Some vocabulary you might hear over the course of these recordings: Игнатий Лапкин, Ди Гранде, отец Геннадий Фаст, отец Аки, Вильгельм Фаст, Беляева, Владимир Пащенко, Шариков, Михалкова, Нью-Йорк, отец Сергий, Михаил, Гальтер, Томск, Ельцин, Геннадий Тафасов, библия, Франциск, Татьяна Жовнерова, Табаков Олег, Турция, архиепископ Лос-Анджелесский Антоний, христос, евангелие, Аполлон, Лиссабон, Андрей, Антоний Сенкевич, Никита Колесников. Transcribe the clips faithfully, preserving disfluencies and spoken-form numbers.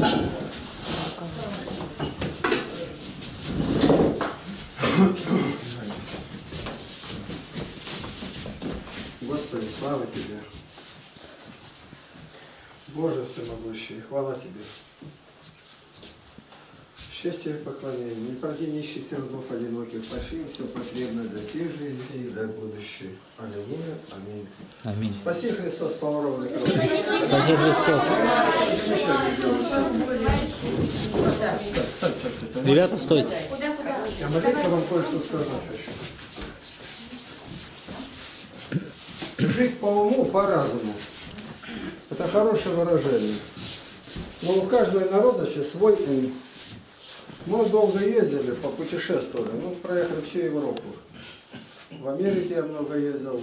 Господи, слава Тебе, Боже всемогущий, хвала Тебе. Счастье поклоняем, не проди нищих сердов одиноких, пошли все потребное до сей жизни и до будущей. Аллилуйя, аминь. Аминь. Спаси Христос, поворот закрыл. Спаси Христос. Ребята, стойте. Я маленько вам кое-что сказать хочу. Жить по уму, по разуму. Это хорошее выражение. Но у каждой народности свой ум. Мы долго ездили, попутешествовали, мы проехали всю Европу. В Америке я много ездил.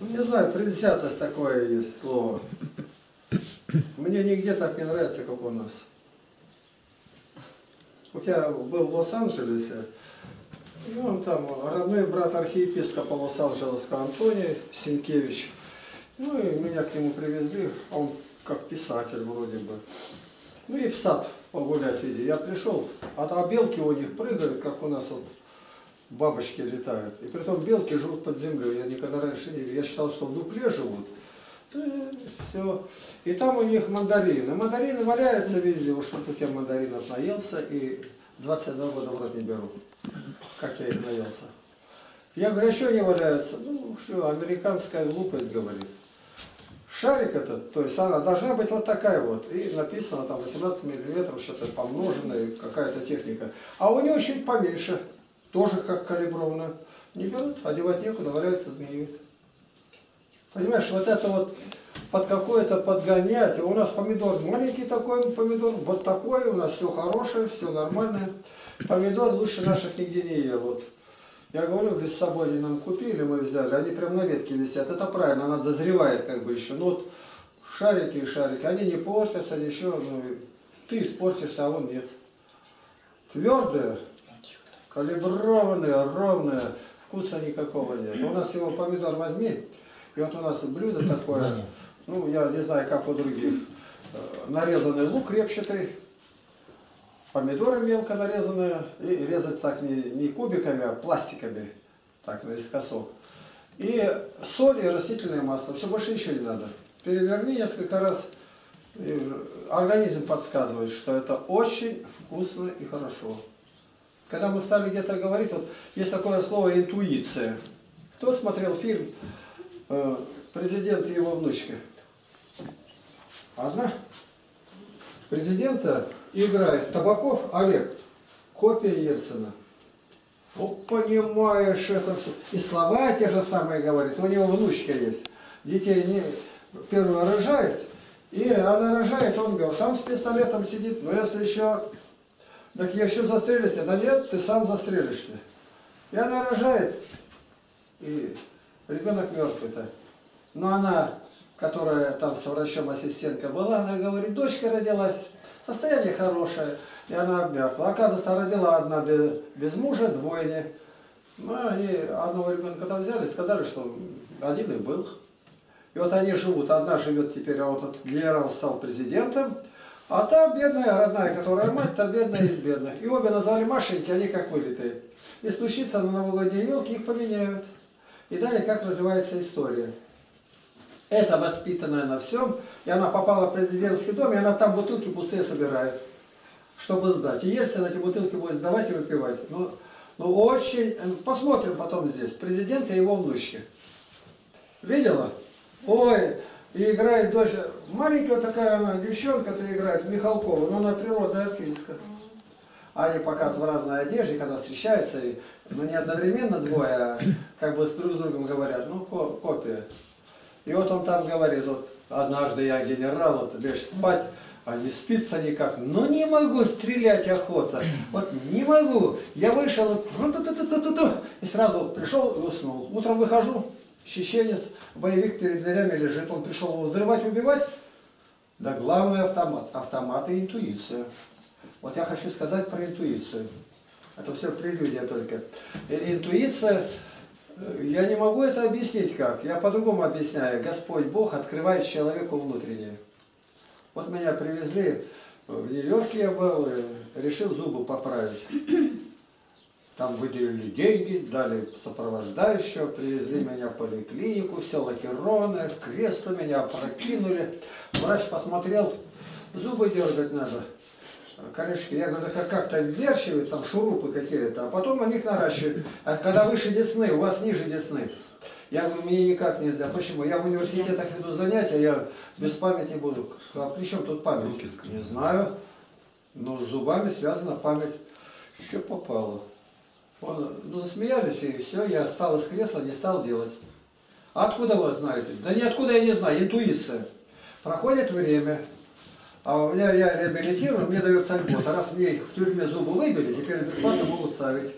Ну, не знаю, предвзятость такое есть слово. Мне нигде так не нравится, как у нас. Вот я был в Лос-Анджелесе, ну, там родной брат архиепископа Лос-Анджелесского Антония, Сенкевич. Ну, и меня к нему привезли, он как писатель вроде бы. Ну, и в сад погулять видели. Я пришел, а там белки у них прыгают, как у нас вот бабочки летают. И притом белки живут под землей. Я никогда раньше не видел. Я считал, что в дупле живут. И все. И там у них мандарины. Мандарины валяются везде. Уж тут я мандаринов наелся и двадцать два года в рот не беру. Как я их наелся. Я говорю, а что они валяются? Ну, все, американская глупость говорит. Шарик этот, то есть она должна быть вот такая вот. И написано там восемнадцать миллиметров, что-то помноженное, какая-то техника. А у нее чуть поменьше, тоже как калибровано. Не берут, одевать некуда, валяются, змеют. Понимаешь, вот это вот под какое-то подгонять. У нас помидор маленький такой, помидор вот такой, у нас все хорошее, все нормальное. Помидор лучше наших нигде не ел. Вот. Я говорю, в Лиссабоне нам купили, мы взяли, они прям на ветке висят. Это правильно, она дозревает как бы еще. Но вот шарики и шарики, они не портятся, ничего. Ну, ты испортишься, а он нет. Твердые, калиброванные, ровные, вкуса никакого нет. Но у нас его помидор возьми, и вот у нас блюдо такое, ну я не знаю, как у других, нарезанный лук репчатый. Помидоры мелко нарезанные, и резать так не, не кубиками, а пластиками, так, наискосок. И соль, и растительное масло, все, больше ничего не надо. Переверни несколько раз, и организм подсказывает, что это очень вкусно и хорошо. Когда мы стали где-то говорить, вот есть такое слово «интуиция». Кто смотрел фильм «Президент и его внучка»? Одна? Президента играет Табаков Олег, копия Ельцина. Ну, понимаешь это все. И слова те же самые говорит. У него внучка есть. Детей не... первая рожает. И она рожает, он говорит, там с пистолетом сидит. Но если еще... Так я еще застрелюсь. Да нет, ты сам застрелишься. И она рожает. И ребенок мертвый-то. Но она... которая там с врачом-ассистентка была, она говорит, дочка родилась, состояние хорошее, и она обмякла. Оказывается, родила одна без, без мужа, двойня. Ну, они одного ребенка там взяли, сказали, что один и был. И вот они живут, одна живет теперь, а вот этот генерал стал президентом, а та бедная родная, которая мать, та бедная из бедных. И обе назвали Машеньки, они как вылитые. И случится на новогодние елки, их поменяют. И далее, как развивается история. Это воспитанная на всем, и она попала в президентский дом, и она там бутылки пустые собирает, чтобы сдать. И Ельцин эти бутылки будет сдавать и выпивать. Но, но очень... Посмотрим потом здесь. Президент и его внучки. Видела? Ой, и играет дочь. Маленькая такая она, девчонка-то играет, Михалкова, но она природная артистка. Они пока в разной одежде, когда встречаются, и, но не одновременно двое, а как бы с друг с другом говорят, ну, копия. И вот он там говорит, вот однажды я генерал, вот лишь спать, а не спится никак. Ну не могу стрелять охота, вот не могу. Я вышел и сразу пришел и уснул. Утром выхожу, чеченец, боевик перед дверями лежит. Он пришел его взрывать, убивать. Да главное автомат. Автомат и интуиция. Вот я хочу сказать про интуицию. Это все прелюдия только. Интуиция... Я не могу это объяснить как. Я по-другому объясняю. Господь Бог открывает человеку внутреннее. Вот меня привезли, в Нью-Йорке я был, решил зубы поправить. Там выделили деньги, дали сопровождающего, привезли меня в поликлинику, все лакированное, в кресло меня опрокинули. Врач посмотрел, зубы дергать надо. Корешки, я говорю, как-то вверчивают, там шурупы какие-то, а потом на них наращивают. А когда выше десны, у вас ниже десны. Я говорю, мне никак нельзя. Почему? Я в университетах веду занятия, я без памяти буду. А при чем тут память? Руки скрыли. Не знаю, но с зубами связана память. Еще попало. Он, ну, засмеялись, и все, я встал из кресла, не стал делать. А откуда вы знаете? Да ниоткуда я не знаю, интуиция. Проходит время. А у меня, я реабилитирую, мне дают сальбот. А раз мне их в тюрьме зубы выбили, теперь бесплатно могут ставить.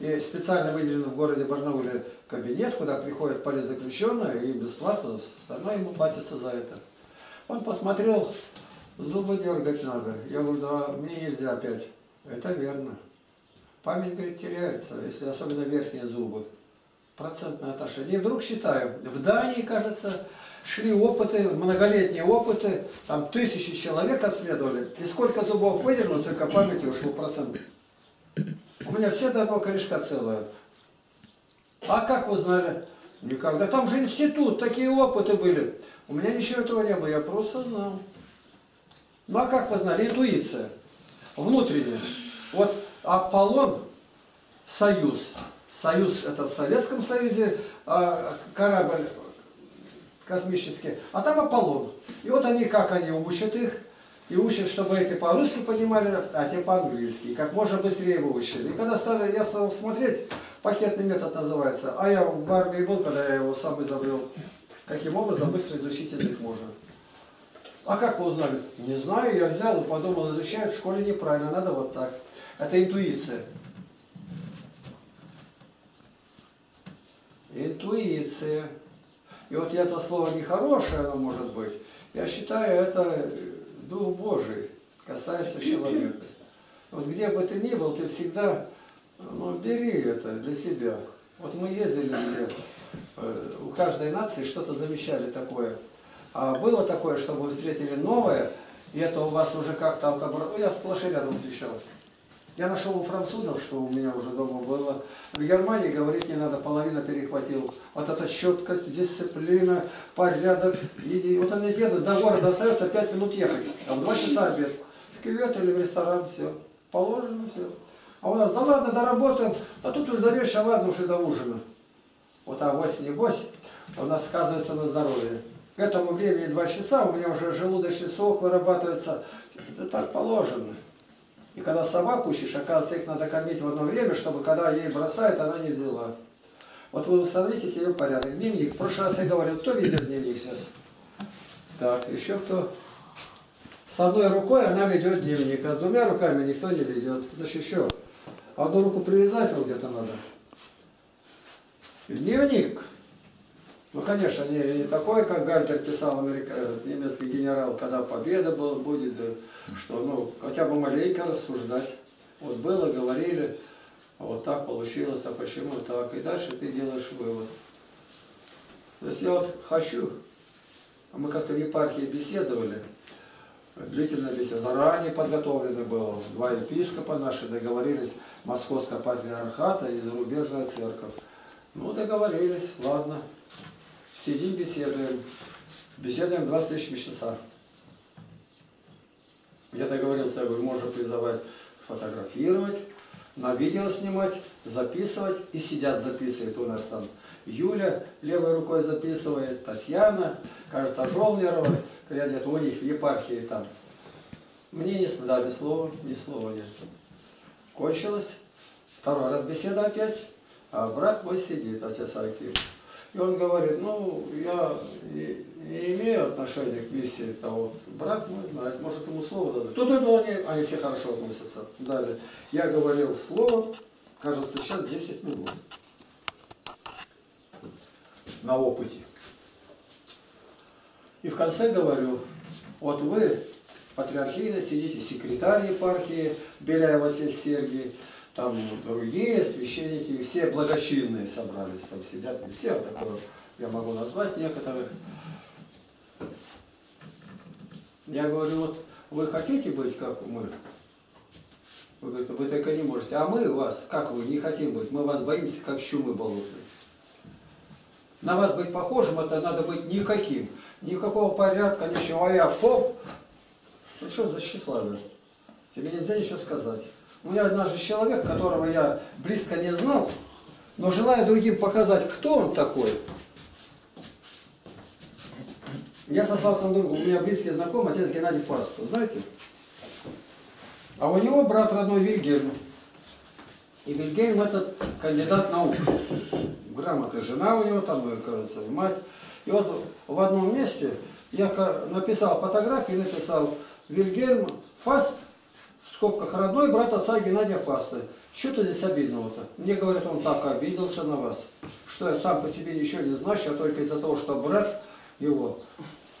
И специально выделен в городе Барнауле кабинет, куда приходят политзаключенные, и бесплатно остальное ему платится за это. Он посмотрел, зубы дергать надо. Я говорю, да, мне нельзя опять. Это верно. Память, говорит, теряется, если особенно верхние зубы. Процентное отношение. И вдруг считаю, в Дании, кажется, шли опыты, многолетние опыты, там тысячи человек обследовали, и сколько зубов выдернулось, только памяти ушло процент. У меня все до одного корешка целая. А как вы знали? Никогда. Там же институт, такие опыты были. У меня ничего этого не было, я просто знал. Ну а как вы знали? Интуиция. Внутренняя. Вот Аполлон, Союз. Союз, это в Советском Союзе корабль космический. А там Аполлон. И вот они, как они учат их. И учат, чтобы эти по-русски понимали, а те по-английски. Как можно быстрее выучили. И когда стали, я стал смотреть, пакетный метод называется. А я в армии был, когда я его сам изобрел. Каким образом быстро изучить язык можно. А как вы узнали? Не знаю, я взял и подумал, изучаю в школе неправильно, надо вот так. Это интуиция. Интуиция. И вот я это слово нехорошее, оно может быть. Я считаю, это... Дух Божий касается человека. Вот где бы ты ни был, ты всегда, ну, бери это для себя. Вот мы ездили, где, э, у каждой нации что-то замещали такое. А было такое, что вы встретили новое, и это у вас уже как-то отобрало. Ну, я сплошь и рядом встречал. Я нашел у французов, что у меня уже дома было. В Германии, говорит, не надо, половина перехватил. Вот эта четкость, дисциплина, порядок. И вот они едут, до города остается пять минут ехать. А в два часа обед. В кювет или в ресторан, все. Положено, все. А у нас, да ладно, доработаем. А тут уж завешь, а ладно, уж и до ужина. Вот авось не гость, у нас сказывается на здоровье. К этому времени два часа, у меня уже желудочный сок вырабатывается. Это так положено. И когда собак учишь, оказывается, их надо кормить в одно время, чтобы когда ей бросает, она не взяла. Вот вы установите себе порядок. Дневник. В прошлый раз я говорил, кто ведет дневник сейчас? Так, еще кто? С одной рукой она ведет дневник, а с двумя руками никто не ведет. Значит, еще. Одну руку привязать вот где-то надо. Дневник. Ну, конечно, не, не такой, как Гальтер писал, америка... немецкий генерал, когда победа был, будет, да, что, ну, хотя бы маленько рассуждать. Вот было, говорили, а вот так получилось, а почему так? И дальше ты делаешь вывод. То есть я вот хочу, мы как-то в епархии беседовали, длительно беседа, заранее подготовлено было, два епископа наши договорились, Московского патриархата и зарубежная церковь. Ну, договорились, ладно. Сидим, беседуем. Беседуем два с лишним часа. Я договорился, я говорю, можно призывать фотографировать, на видео снимать, записывать. И сидят, записывают у нас там. Юля левой рукой записывает, Татьяна, кажется, Жовнерова. Глядят, у них в епархии там. Мне не дали слова, ни слова нет. Кончилось. Второй раз беседа опять. А брат мой сидит, отец Аки. И он говорит, ну, я не, не имею отношения к миссии того. Брат мой знает, может, ему слово дадут. Ту-ту-ту, они, они все хорошо относятся. Далее. Я говорил слово, кажется, сейчас десять минут. На опыте. И в конце говорю, вот вы, патриархийно, сидите, секретарь епархии, Беляева отец Сергий, там другие священники, все благочинные собрались, там сидят, не все, а такое я могу назвать некоторых. Я говорю, вот вы хотите быть как мы? Вы говорите, вы только не можете. А мы вас, как вы, не хотим быть. Мы вас боимся, как чумы болотные. На вас быть похожим, это надо быть никаким. Никакого порядка, ничего. А я поп. Ну что за тщеславие? Тебе нельзя ничего сказать. У меня однажды человек, которого я близко не знал, но желая другим показать, кто он такой, я сослался на другу. У меня близкий знакомый, отец Геннадий Фаст, знаете? А у него брат родной Вильгельм. И Вильгельм этот кандидат наук. Грамоты, жена у него там, кажется, и мать. И вот в одном месте я написал фотографии, написал Вильгельм Фаст, в скобках, родной брат отца Геннадия Фаста. Что-то здесь обидного-то. Мне говорят, он так обиделся на вас, что я сам по себе ничего не значу, а только из-за того, что брат его.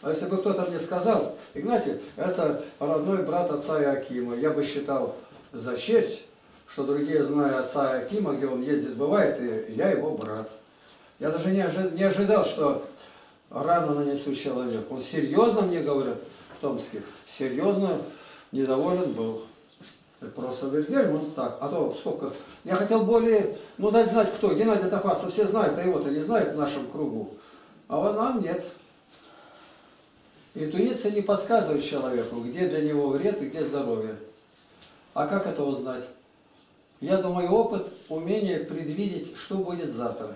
А если бы кто-то мне сказал, Игнатий, это родной брат отца Якима, я бы считал за честь, что другие знают отца Якима, где он ездит, бывает, и я его брат. Я даже не, ожи не ожидал, что рано нанесу человек. Он серьезно, мне говорят в Томске, серьезно недоволен был. Это просто Вильгельм, он так. А то сколько... Я хотел более, ну, дать знать, кто. Геннадий Тафасов все знают, а его-то не знают в нашем кругу. А вот нам нет. Интуиция не подсказывает человеку, где для него вред и где здоровье. А как это узнать? Я думаю, опыт, умение предвидеть, что будет завтра.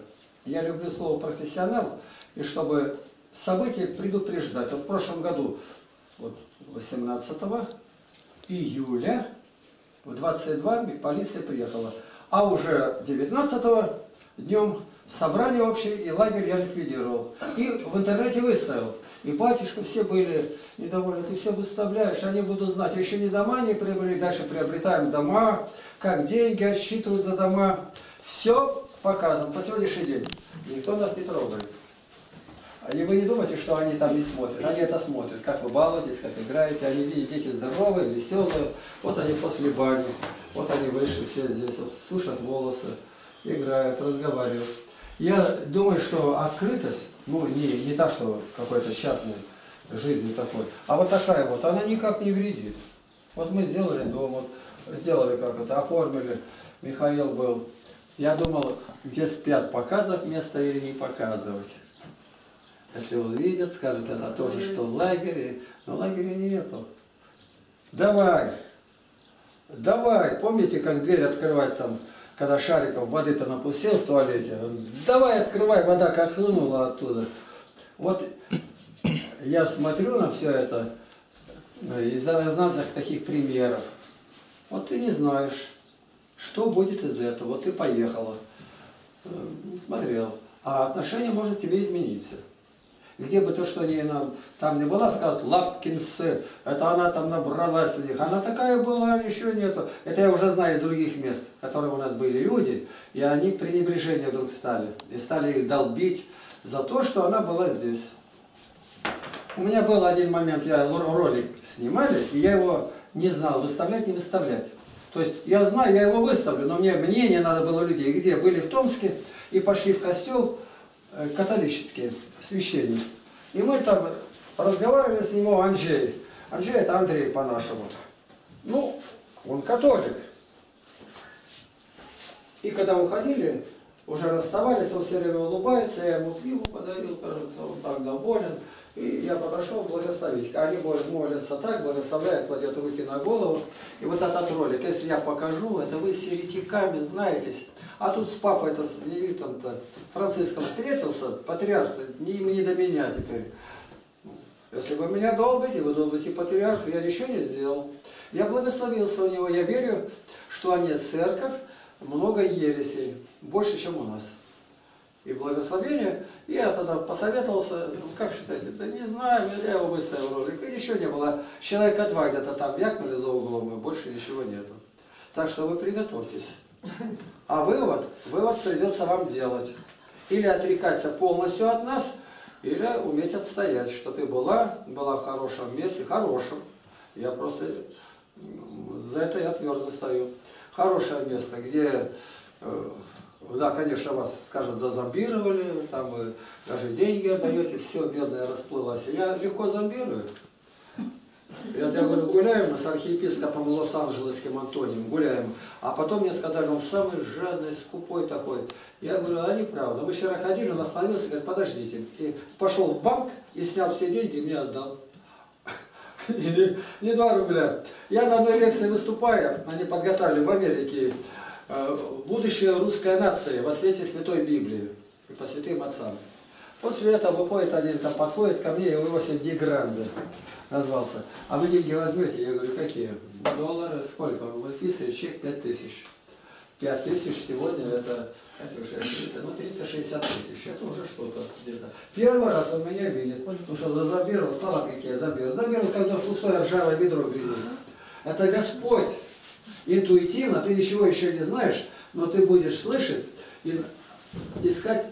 Я люблю слово «профессионал», и чтобы события предупреждать. Вот в прошлом году, вот восемнадцатого июля, в двадцать два полиция приехала. А уже девятнадцатого днем собрание общее, и лагерь я ликвидировал. И в интернете выставил. И батюшка все были недовольны. Ты все выставляешь, они будут знать. Еще не дома не приобрели, дальше приобретаем дома, как деньги отсчитывают за дома. Все показано по сегодняшний день. Никто нас не трогает. И вы не думайте, что они там не смотрят. Они это смотрят, как вы балуетесь, как играете. Они видят, дети здоровые, веселые. Вот они после бани, вот они вышли все здесь, вот, сушат волосы, играют, разговаривают. Я думаю, что открытость, ну, не, не та, что какой-то частной жизни такой, а вот такая вот, она никак не вредит. Вот мы сделали дом, вот, сделали как это, оформили, Михаил был. Я думал, где спят, показывать место или не показывать. Если увидят, скажут, это тоже, что в лагере, но лагеря нету. Давай, давай, помните, как дверь открывать там? Когда Шариков воды-то напустил в туалете, давай открывай, вода как хлынула оттуда. Вот я смотрю на все это из-за разных таких примеров. Вот ты не знаешь, что будет из этого. Вот ты поехала, смотрел, а отношение может тебе измениться. Где бы то, что не нам там не была, скажут, лапкинсы, это она там набралась у них. Она такая была, еще нету. Это я уже знаю из других мест, которые у нас были люди, и они пренебрежение вдруг стали. И стали их долбить за то, что она была здесь. У меня был один момент, я ролик снимали, и я его не знал, выставлять, не выставлять. То есть я знаю, я его выставлю, но мне мнение надо было людей, где были в Томске, и пошли в костел, католические священники. И мы там разговаривали с ним, Андрей. Андрей это Андрей по-нашему. Ну, он католик. И когда уходили, уже расставались, он все время улыбается, я ему пиво подарил, кажется, он так доволен. И я подошел благословить. Они молятся так, благословляют, кладет руки на голову. И вот этот ролик, если я покажу, это вы с еретиками знаетесь. А тут с папой там, там-то, Франциском встретился, патриарх, им не до меня теперь. Если вы меня долбите, вы долбите патриарха, я ничего не сделал. Я благословился у него, я верю, что они церковь, много ересей, больше, чем у нас. И благословение, и я тогда посоветовался, как считаете, да не знаю, я его выставил ролик, и еще не было, человека два где-то там вякнули за углом, и больше ничего нету. Так что вы приготовьтесь. А вывод, вывод придется вам делать. Или отрекаться полностью от нас, или уметь отстоять, что ты была, была в хорошем месте, хорошем. Я просто за это я твердо стою. Хорошее место, где... Да, конечно, вас, скажут, зазомбировали, там вы даже деньги отдаете, все бедное расплылось. Я легко зомбирую. Я говорю, гуляем мы с архиепископом Лос-Анджелесским Антонием, гуляем. А потом мне сказали, он самый жадный, скупой такой. Я говорю, а неправда. Мы вчера ходили, он остановился, говорит, подождите. И пошел в банк и снял все деньги и мне отдал. Не два рубля. Я на одной лекции выступаю, они подготовили в Америке будущее русской нации во свете Святой Библии и по святым отцам. После этого выходит один, там подходит ко мне, его Ди Гранде назвался. А вы деньги возьмете? Я говорю, какие? Доллары, сколько? Он выписывает чек пять тысяч. пять тысяч сегодня это, это уже тридцать, ну, триста шестьдесят тысяч, это уже что-то где-то. Первый раз он меня видит, потому что заберу, слова какие заберу. Заберу, когда пустое ржавое ведро видит. Это Господь. Интуитивно, ты ничего еще не знаешь, но ты будешь слышать и искать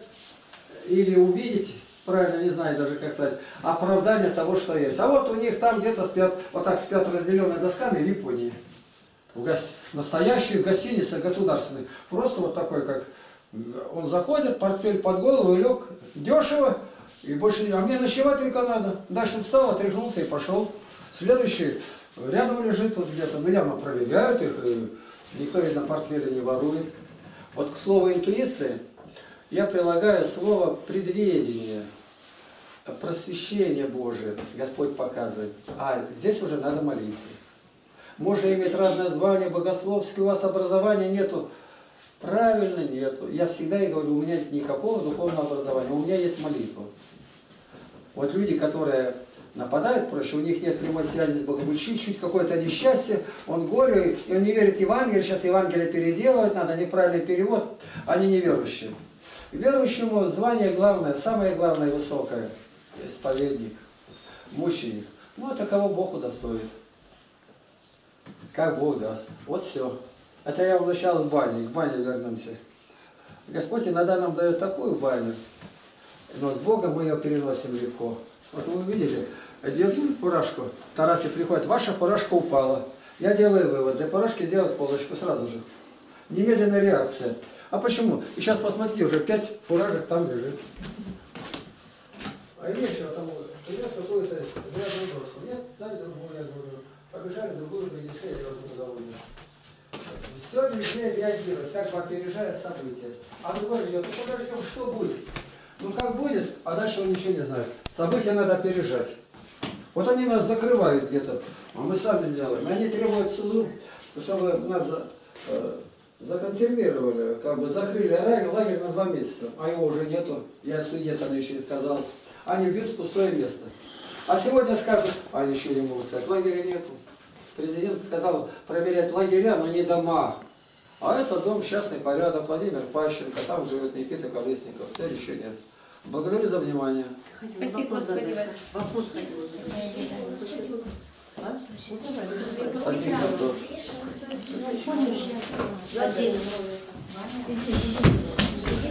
или увидеть, правильно, не знаю даже как сказать, оправдание того, что есть. А вот у них там где-то спят, вот так спят разделенные досками в Японии. В гос... Настоящие гостиницы государственные. Просто вот такой, как он заходит, портфель под голову, лег дешево, и больше не... А мне ночевать только надо. Дальше встал, отряхнулся и пошел. Следующий рядом лежит вот где-то, ну явно проверяют их, никто, видно, портфеля не ворует. Вот к слову интуиции я прилагаю слово предведение, просвещение Божие, Господь показывает. А здесь уже надо молиться. Можно иметь разное звание, богословское, у вас образования нету. Правильно, нету. Я всегда и говорю, у меня нет никакого духовного образования, у меня есть молитва. Вот люди, которые нападают проще, у них нет прямой связи с Богом. Чуть-чуть какое-то несчастье, он горе, и он не верит в Евангелие, сейчас Евангелие переделывать надо, неправильный перевод, они неверующие. Верующему звание главное, самое главное высокое, исповедник, мученик. Ну, это кого Бог удостоит. Как Бог даст. Вот все. Это я возвращал в бане, к бане вернемся. Господь иногда нам дает такую баню, но с Богом мы ее переносим легко. Вот вы видели, держу фуражку, Тарасе приходит, ваша фуражка упала. Я делаю вывод, для фуражки сделать полочку сразу же. Немедленная реакция. А почему? И сейчас посмотрите, уже пять фуражек там лежит. А вечером там принес какую-то грязную доску. Нет, дали другую грязную. Побежали, другую принесли, я уже недовольна. Все везде реагирует, как бы опережает события. А другой идет, ну подождем, что будет. Ну как будет, а дальше он ничего не знает. События надо опережать. Вот они нас закрывают где-то, а мы сами сделаем. Они требуют суду, чтобы нас э, законсервировали, как бы закрыли лагерь на два месяца. А его уже нету, я судье там еще и сказал. Они бьют в пустое место. А сегодня скажут, а они еще не могут сказать, лагеря нету. Президент сказал проверять лагеря, но не дома. А это дом «Частный порядок», Владимир Пащенко, там живет Никита Колесников, теперь еще нет. Благодарю за внимание. Спасибо, Господи, вас. Вопрос. Спасибо, Господи.